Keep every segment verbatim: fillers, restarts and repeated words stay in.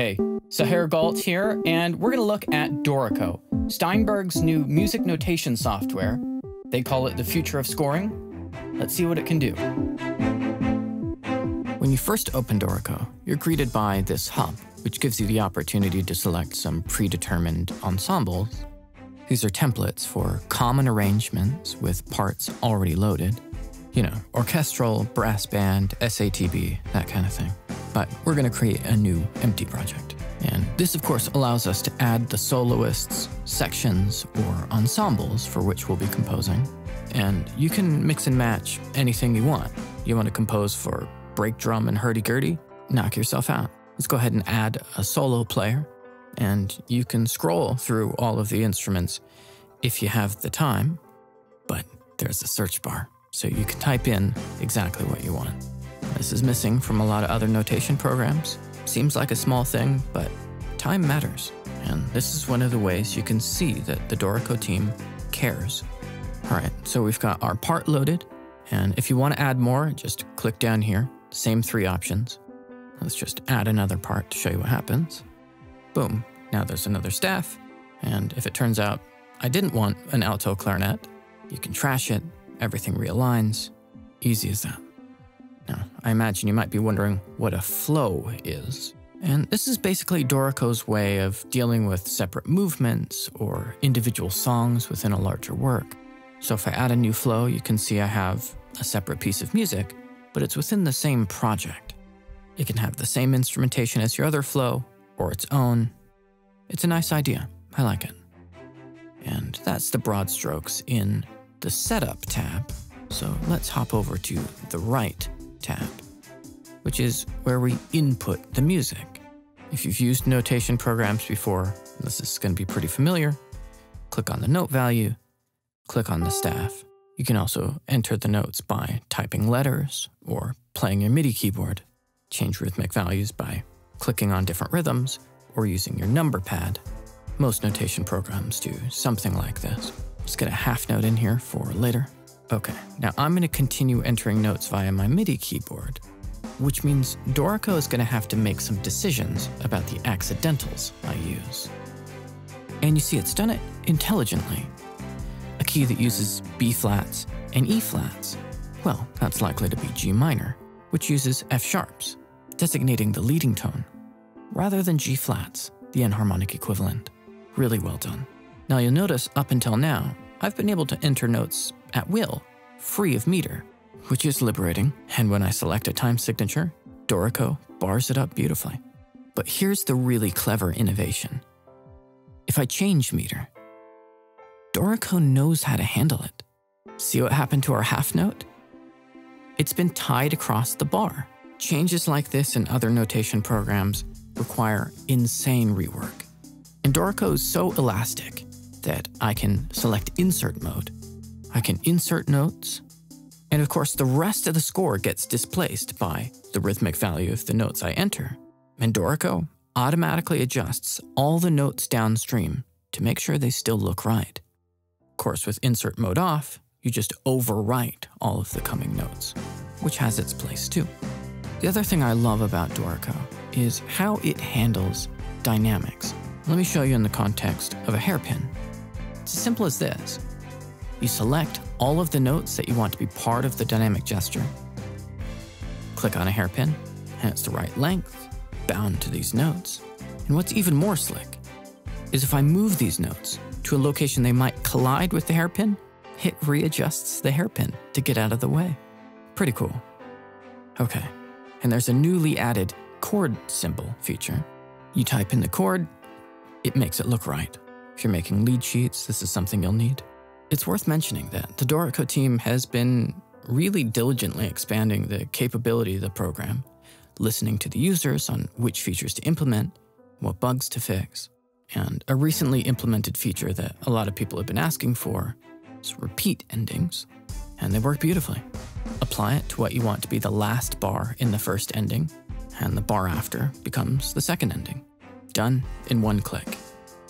Hey, Saher Galt here, and we're going to look at Dorico, Steinberg's new music notation software. They call it the future of scoring. Let's see what it can do. When you first open Dorico, you're greeted by this hub, which gives you the opportunity to select some predetermined ensembles. These are templates for common arrangements with parts already loaded. You know, orchestral, brass band, S A T B, that kind of thing. But we're going to create a new empty project. And this, of course, allows us to add the soloists, sections, or ensembles for which we'll be composing. And you can mix and match anything you want. You want to compose for break drum and hurdy-gurdy? Knock yourself out. Let's go ahead and add a solo player. And you can scroll through all of the instruments if you have the time. But there's a search bar, so you can type in exactly what you want. This is missing from a lot of other notation programs. Seems like a small thing, but time matters. And this is one of the ways you can see that the Dorico team cares. All right, so we've got our part loaded. And if you want to add more, just click down here. Same three options. Let's just add another part to show you what happens. Boom, now there's another staff. And if it turns out I didn't want an alto clarinet, you can trash it. Everything realigns. Easy as that. Now, I imagine you might be wondering what a flow is. And this is basically Dorico's way of dealing with separate movements or individual songs within a larger work. So if I add a new flow, you can see I have a separate piece of music, but it's within the same project. It can have the same instrumentation as your other flow or its own. It's a nice idea. I like it. And that's the broad strokes in the Setup tab. So let's hop over to the Write tab, which is where we input the music. If you've used notation programs before, this is going to be pretty familiar. Click on the note value, click on the staff. You can also enter the notes by typing letters or playing your MIDI keyboard, change rhythmic values by clicking on different rhythms or using your number pad. Most notation programs do something like this. Just get a half note in here for later. Okay, now I'm going to continue entering notes via my MIDI keyboard, which means Dorico is going to have to make some decisions about the accidentals I use. And you see it's done it intelligently. A key that uses B flats and E flats, well, that's likely to be G minor, which uses F sharps, designating the leading tone, rather than G flats, the enharmonic equivalent. Really well done. Now you'll notice up until now, I've been able to enter notes at will, free of meter, which is liberating, and when I select a time signature, Dorico bars it up beautifully. But here's the really clever innovation. If I change meter, Dorico knows how to handle it. See what happened to our half note? It's been tied across the bar. Changes like this in other notation programs require insane rework. And Dorico is so elastic that I can select insert mode. I can insert notes, and of course the rest of the score gets displaced by the rhythmic value of the notes I enter. And Dorico automatically adjusts all the notes downstream to make sure they still look right. Of course, with insert mode off, you just overwrite all of the coming notes, which has its place too. The other thing I love about Dorico is how it handles dynamics. Let me show you in the context of a hairpin. It's as simple as this. You select all of the notes that you want to be part of the dynamic gesture. Click on a hairpin, and it's the right length, bound to these notes. And what's even more slick is if I move these notes to a location they might collide with the hairpin, it readjusts the hairpin to get out of the way. Pretty cool. Okay, and there's a newly added chord symbol feature. You type in the chord, it makes it look right. If you're making lead sheets, this is something you'll need. It's worth mentioning that the Dorico team has been really diligently expanding the capability of the program, listening to the users on which features to implement, what bugs to fix. And a recently implemented feature that a lot of people have been asking for is repeat endings, and they work beautifully. Apply it to what you want to be the last bar in the first ending, and the bar after becomes the second ending. Done in one click.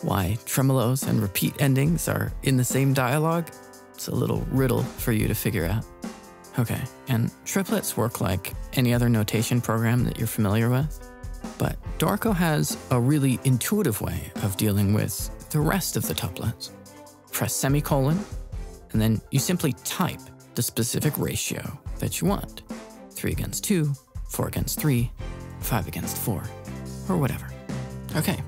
Why tremolos and repeat endings are in the same dialogue? It's a little riddle for you to figure out. Okay, and triplets work like any other notation program that you're familiar with. But Dorico has a really intuitive way of dealing with the rest of the tuplets. Press semicolon, and then you simply type the specific ratio that you want. three against two, four against three, five against four, or whatever. Okay,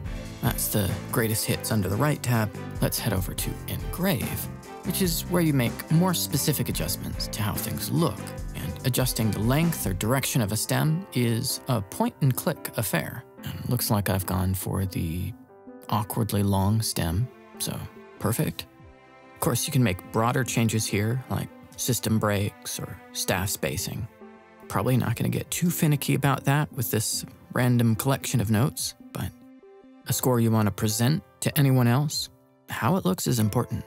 that's the greatest hits under the right tab. Let's head over to Engrave, which is where you make more specific adjustments to how things look, and adjusting the length or direction of a stem is a point-and-click affair. And it looks like I've gone for the awkwardly long stem, so perfect. Of course, you can make broader changes here, like system breaks or staff spacing. Probably not going to get too finicky about that with this random collection of notes, but a score you want to present to anyone else, how it looks is important.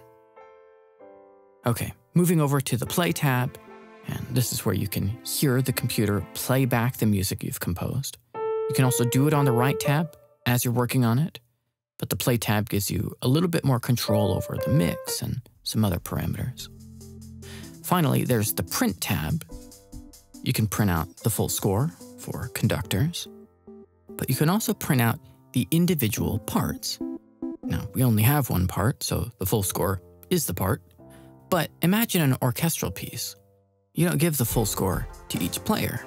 Okay, moving over to the Play tab, and this is where you can hear the computer play back the music you've composed. You can also do it on the right tab as you're working on it, but the Play tab gives you a little bit more control over the mix and some other parameters. Finally, there's the Print tab. You can print out the full score for conductors, but you can also print out the individual parts. Now, we only have one part, so the full score is the part. But imagine an orchestral piece. You don't give the full score to each player.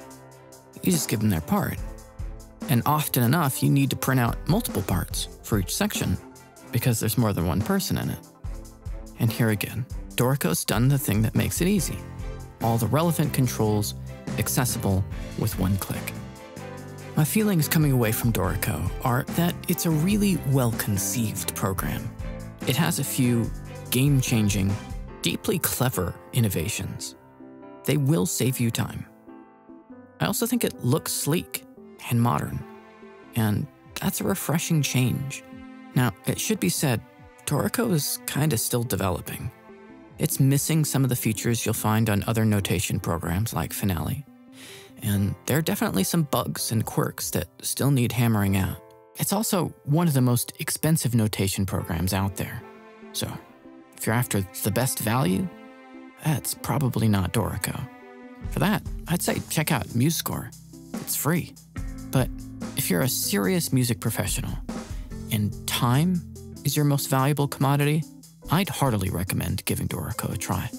You just give them their part. And often enough, you need to print out multiple parts for each section because there's more than one person in it. And here again, Dorico's done the thing that makes it easy. All the relevant controls accessible with one click. My feelings coming away from Dorico are that it's a really well-conceived program. It has a few game-changing, deeply clever innovations. They will save you time. I also think it looks sleek and modern, and that's a refreshing change. Now, it should be said, Dorico is kind of still developing. It's missing some of the features you'll find on other notation programs like Finale, and there are definitely some bugs and quirks that still need hammering out. It's also one of the most expensive notation programs out there, so if you're after the best value, that's probably not Dorico. For that, I'd say check out MuseScore. It's free. But if you're a serious music professional and time is your most valuable commodity, I'd heartily recommend giving Dorico a try.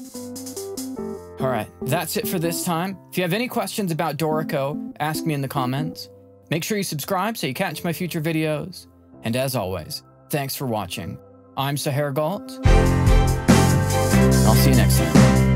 All right, that's it for this time. If you have any questions about Dorico, ask me in the comments. Make sure you subscribe so you catch my future videos. And as always, thanks for watching. I'm Saher Galt. I'll see you next time.